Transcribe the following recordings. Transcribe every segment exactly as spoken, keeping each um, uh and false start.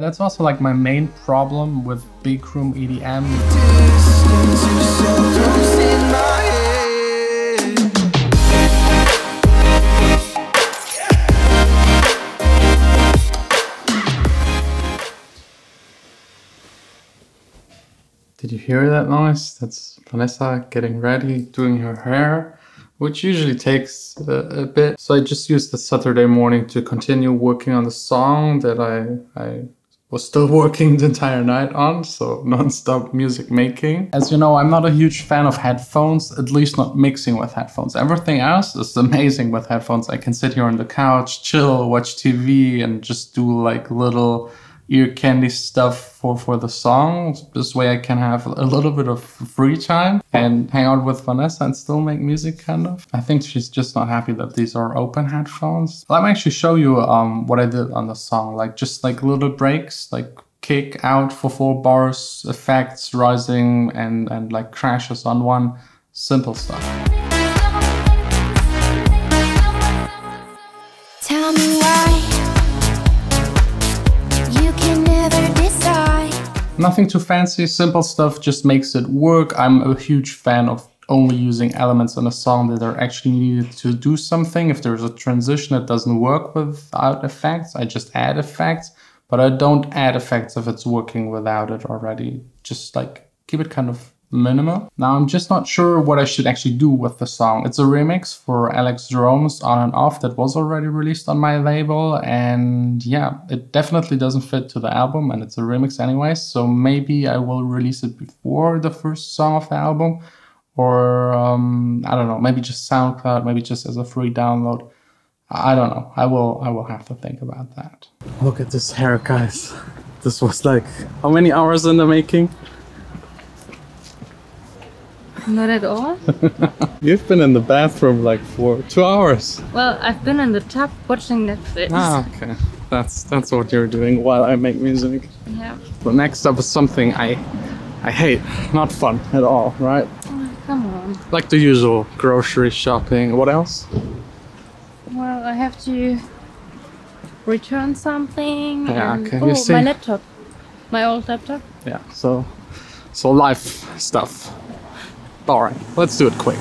And that's also like my main problem with Big Room E D M. Did you hear that noise? That's Vanessa getting ready, doing her hair, which usually takes a, a bit. So I just used the Saturday morning to continue working on the song that I... I was still working the entire night on, so non-stop music making. As you know, I'm not a huge fan of headphones, at least not mixing with headphones. Everything else is amazing with headphones. I can sit here on the couch, chill, watch T V, and just do like little ear candy stuff for, for the song. This way I can have a little bit of free time and hang out with Vanessa and still make music, kind of. I think she's just not happy that these are open headphones. Let me actually show you um, what I did on the song. Like just like little breaks, like kick out for four bars, effects rising and, and like crashes on one, simple stuff. Tell me why. Nothing too fancy, simple stuff just makes it work. I'm a huge fan of only using elements on a song that are actually needed to do something. If there's a transition that doesn't work without effects, I just add effects, but I don't add effects if it's working without it already. Just like keep it kind of minimal. Now I'm just not sure what I should actually do with the song. It's a remix for Alex Jerome's On and Off that was already released on my label, and yeah, it definitely doesn't fit to the album, and it's a remix anyways, so maybe I will release it before the first song of the album, or um, I don't know, maybe just SoundCloud, maybe just as a free download. I don't know, I will, I will have to think about that. Look at this hair, guys. This was like, how many hours in the making? Not at all. You've been in the bathroom like for two hours. Well, I've been in the tub watching Netflix. Ah, okay. That's that's what you're doing while I make music. Yeah. But next up is something I I hate. Not fun at all, right? Oh, come on. Like the usual grocery shopping. What else? Well, I have to return something. Yeah, and, okay. Oh, you see? My laptop. My old laptop. Yeah. So, so life stuff. All right, let's do it quick.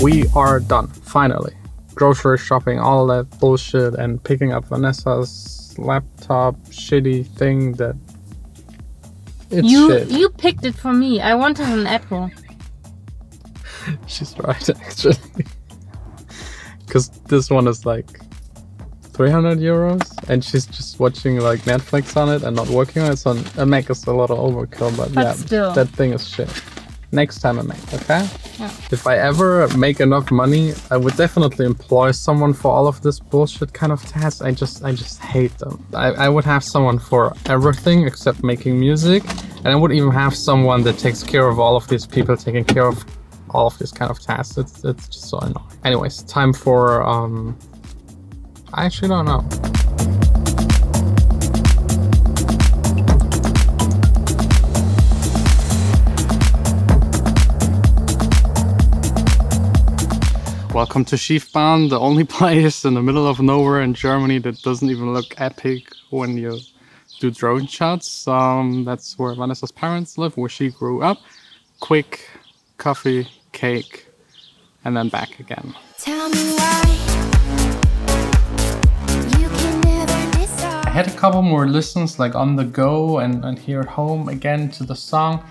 We are done, finally. Grocery shopping, all that bullshit, and picking up Vanessa's laptop shitty thing that... It's you, shit. You picked it for me. I wanted an Apple. She's right, actually. Because this one is like three hundred euros and she's just watching like Netflix on it and not working on it. So a Mac is a lot of overkill, but, but yeah, still. That thing is shit. Next time a Mac, okay? Yeah. If I ever make enough money, I would definitely employ someone for all of this bullshit kind of tasks. I just I just hate them. I, I would have someone for everything except making music, and I would even have someone that takes care of all of these people taking care of all of this kind of tasks. It's, it's just so annoying. Anyways, time for, um, I actually don't know. Welcome to Schiefbahn, the only place in the middle of nowhere in Germany that doesn't even look epic when you do drone shots. Um, that's where Vanessa's parents live, where she grew up. Quick coffee, cake, and then back again. Tell me why you can never decide. I had a couple more listens like on the go and, and here at home again to the song,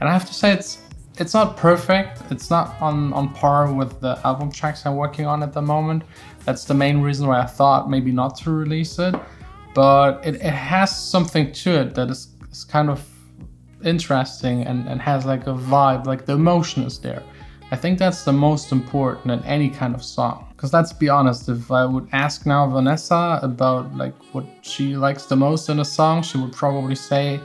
and I have to say it's it's not perfect. It's not on, on par with the album tracks I'm working on at the moment. That's the main reason why I thought maybe not to release it, but it, it has something to it that is, is kind of interesting and, and has like a vibe, like the emotion is there. I think that's the most important in any kind of song. Because let's be honest, if I would ask now Vanessa about like what she likes the most in a song, she would probably say,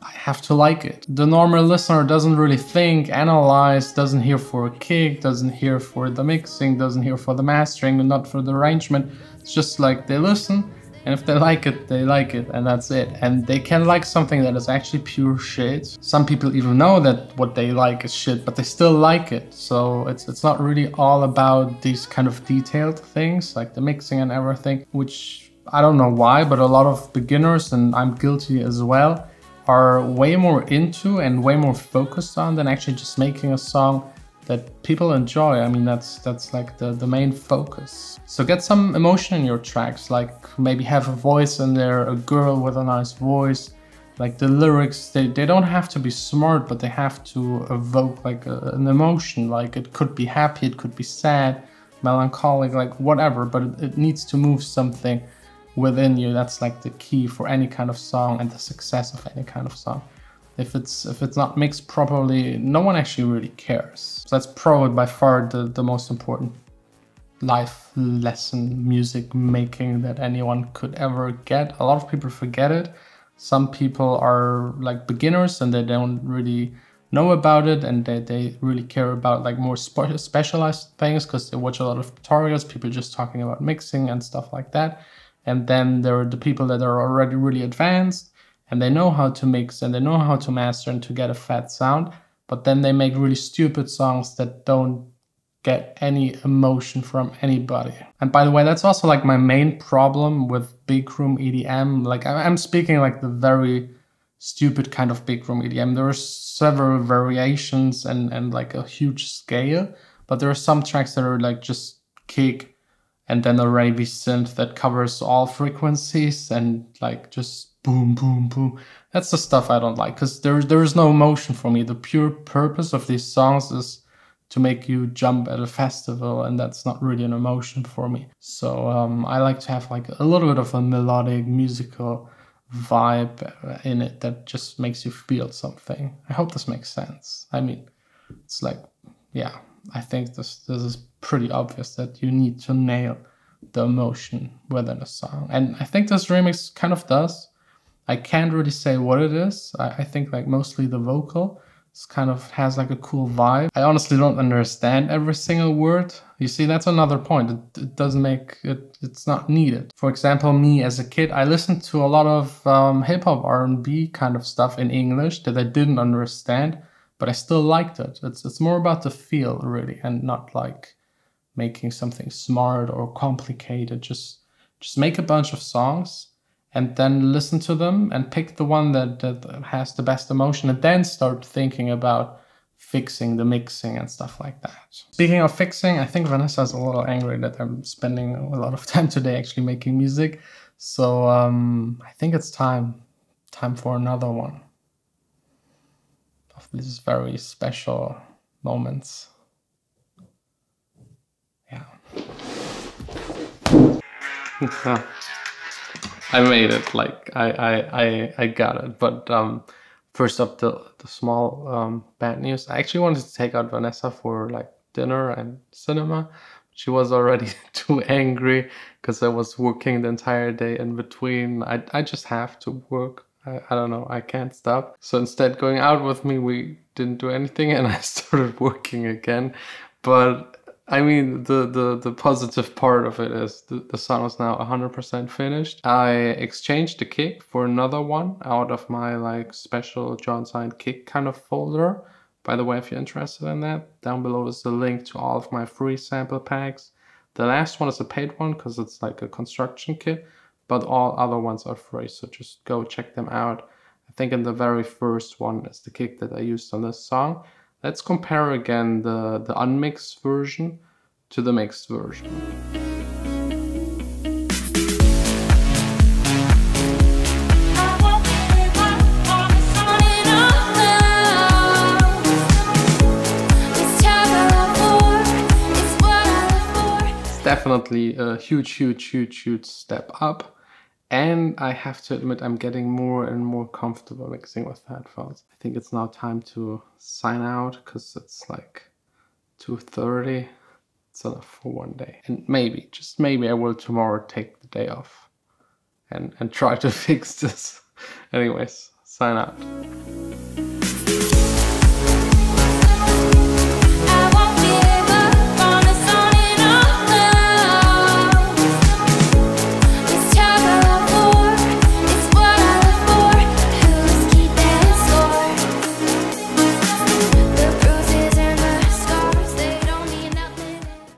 I have to like it. The normal listener doesn't really think, analyze, doesn't hear for a kick, doesn't hear for the mixing, doesn't hear for the mastering, and not for the arrangement. It's just like they listen And if they like it, they like it, and that's it. And they can like something that is actually pure shit. Some people even know that what they like is shit, but they still like it. So it's it's not really all about these kind of detailed things, like the mixing and everything, which I don't know why, but a lot of beginners, and I'm guilty as well, are way more into and way more focused on than actually just making a song that people enjoy. I mean, that's that's like the, the main focus. So get some emotion in your tracks, like maybe have a voice in there, a girl with a nice voice. Like the lyrics, they, they don't have to be smart, but they have to evoke like a, an emotion. Like it could be happy, it could be sad, melancholic, like whatever, but it, it needs to move something within you. That's like the key for any kind of song and the success of any kind of song. If it's if it's not mixed properly, no one actually really cares. So that's probably by far the, the most important life lesson music making that anyone could ever get. A lot of people forget it. Some people are like beginners and they don't really know about it, and they, they really care about like more spe specialized things because they watch a lot of tutorials, people just talking about mixing and stuff like that. And then there are the people that are already really advanced, and they know how to mix and they know how to master and to get a fat sound, but then they make really stupid songs that don't get any emotion from anybody. And by the way, that's also like my main problem with Big Room E D M. Like I'm speaking like the very stupid kind of Big Room E D M. There are several variations and, and like a huge scale, but there are some tracks that are like just kick and then a ravey synth that covers all frequencies and like just boom, boom, boom. That's the stuff I don't like, because there, there is no emotion for me. The pure purpose of these songs is to make you jump at a festival, and that's not really an emotion for me. So um, I like to have like a little bit of a melodic, musical vibe in it that just makes you feel something. I hope this makes sense. I mean, it's like, yeah, I think this, this is pretty obvious that you need to nail the emotion within a song. And I think this remix kind of does. I can't really say what it is. I, I think like mostly the vocal is kind of has like a cool vibe. I honestly don't understand every single word. You see, that's another point. It, it doesn't make it. It's not needed. For example, me as a kid, I listened to a lot of um, hip hop, R and B kind of stuff in English that I didn't understand, but I still liked it. It's it's more about the feel really, and not like making something smart or complicated. Just just make a bunch of songs and then listen to them and pick the one that, that has the best emotion, and then start thinking about fixing the mixing and stuff like that. Speaking of fixing, I think Vanessa's a little angry that I'm spending a lot of time today actually making music. So um, I think it's time, time for another one of these very special moments. Yeah. I made it, like, I, I, I, I got it, but um, first up, the, the small um, bad news. I actually wanted to take out Vanessa for, like, dinner and cinema. She was already too angry, because I was working the entire day in between. I, I just have to work. I, I don't know, I can't stop. So instead going out with me, we didn't do anything, and I started working again. But I mean, the, the, the positive part of it is the, the song is now one hundred percent finished. I exchanged the kick for another one out of my like special Jon Sine kick kind of folder. By the way, if you're interested in that, down below is the link to all of my free sample packs. The last one is a paid one because it's like a construction kit, but all other ones are free, so just go check them out. I think in the very first one is the kick that I used on this song. Let's compare again the, the unmixed version to the mixed version. It's definitely a huge, huge, huge, huge step up. And I have to admit, I'm getting more and more comfortable mixing with headphones. I think it's now time to sign out, because it's like two thirty. It's enough for one day. And maybe, just maybe, I will tomorrow take the day off and, and try to fix this. Anyways, sign out.